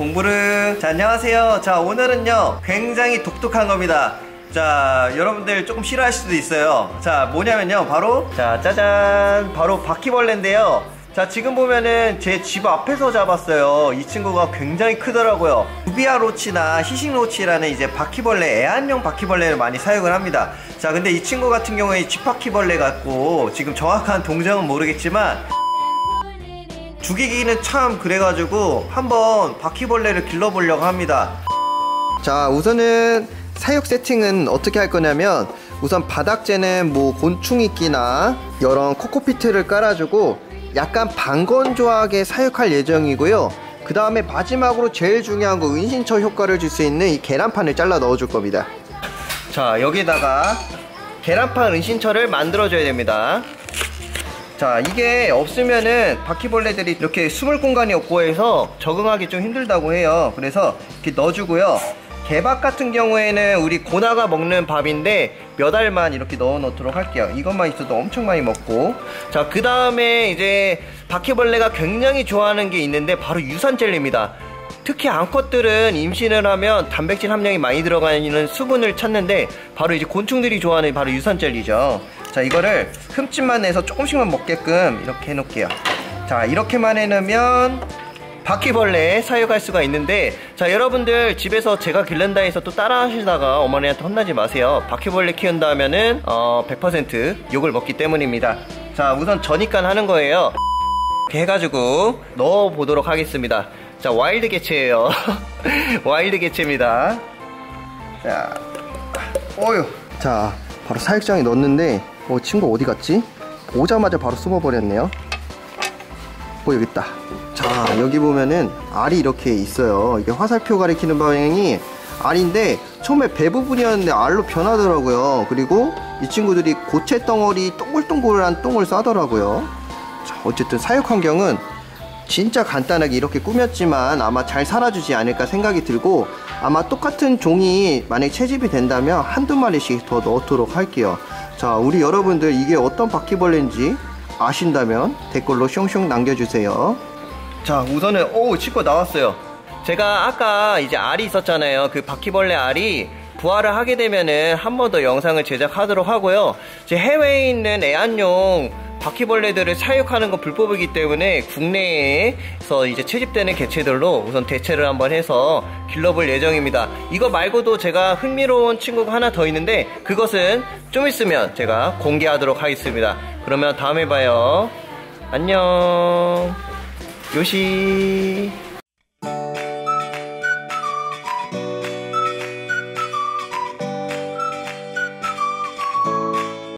정브르. 자, 안녕하세요. 자, 오늘은요 굉장히 독특한 겁니다. 자, 여러분들 조금 싫어할 수도 있어요. 자, 뭐냐면요, 바로, 자, 짜잔, 바로 바퀴벌레인데요. 자, 지금 보면은 제 집 앞에서 잡았어요. 이 친구가 굉장히 크더라고요. 두비아 로치나 시식 로치라는 이제 바퀴벌레, 애완용 바퀴벌레를 많이 사육을 합니다. 자, 근데 이 친구 같은 경우에 집바퀴벌레 같고, 지금 정확한 동작은 모르겠지만 죽이기는 참 그래가지고 한번 바퀴벌레를 길러보려고 합니다. 자, 우선은 사육 세팅은 어떻게 할 거냐면, 우선 바닥재는 뭐 곤충이끼나 이런 코코피트를 깔아주고 약간 방건조하게 사육할 예정이고요. 그 다음에 마지막으로 제일 중요한 거, 은신처 효과를 줄 수 있는 이 계란판을 잘라 넣어 줄 겁니다. 자, 여기다가 계란판 은신처를 만들어 줘야 됩니다. 자, 이게 없으면은 바퀴벌레들이 이렇게 숨을 공간이 없고 해서 적응하기 좀 힘들다고 해요. 그래서 이렇게 넣어주고요. 개밥 같은 경우에는 우리 고나가 먹는 밥인데 몇 알만 이렇게 넣어 놓도록 할게요. 이것만 있어도 엄청 많이 먹고. 자, 그 다음에 이제 바퀴벌레가 굉장히 좋아하는 게 있는데 바로 유산 젤리입니다. 특히 암컷들은 임신을 하면 단백질 함량이 많이 들어가는 수분을 찾는데, 바로 이제 곤충들이 좋아하는 바로 유산 젤리죠. 자, 이거를 흠집만 내서 조금씩만 먹게끔 이렇게 해놓을게요. 자, 이렇게만 해놓으면 바퀴벌레 사육할 수가 있는데, 자, 여러분들 집에서 제가 길른다 해서 또 따라 하시다가 어머니한테 혼나지 마세요. 바퀴벌레 키운다 하면은 100% 욕을 먹기 때문입니다. 자, 우선 저니깐 하는 거예요. 이렇게 해가지고 넣어보도록 하겠습니다. 자, 와일드 개체예요. 와일드 개체입니다. 자, 어휴. 자, 바로 사육장에 넣었는데 친구 어디 갔지? 오자마자 바로 숨어버렸네요. 여기 있다. 자, 여기 보면은 알이 이렇게 있어요. 이게 화살표 가리키는 방향이 알인데, 처음에 배 부분이었는데 알로 변하더라고요. 그리고 이 친구들이 고체 덩어리 동글동글한 똥을 싸더라고요. 자, 어쨌든 사육 환경은 진짜 간단하게 이렇게 꾸몄지만 아마 잘 살아주지 않을까 생각이 들고, 아마 똑같은 종이 만약 채집이 된다면 한두 마리씩 더 넣도록 할게요. 자, 우리 여러분들 이게 어떤 바퀴벌레인지 아신다면 댓글로 숑숑 남겨주세요. 자, 우선은 친구 나왔어요. 제가 아까 이제 알이 있었잖아요. 그 바퀴벌레 알이 부화를 하게 되면은 한 번 더 영상을 제작하도록 하고요. 제 해외에 있는 애완용 바퀴벌레들을 사육하는 건 불법이기 때문에 국내에서 이제 채집되는 개체들로 우선 대체를 한번 해서 길러볼 예정입니다. 이거 말고도 제가 흥미로운 친구가 하나 더 있는데, 그것은 좀 있으면 제가 공개하도록 하겠습니다. 그러면 다음에 봐요. 안녕. 요시.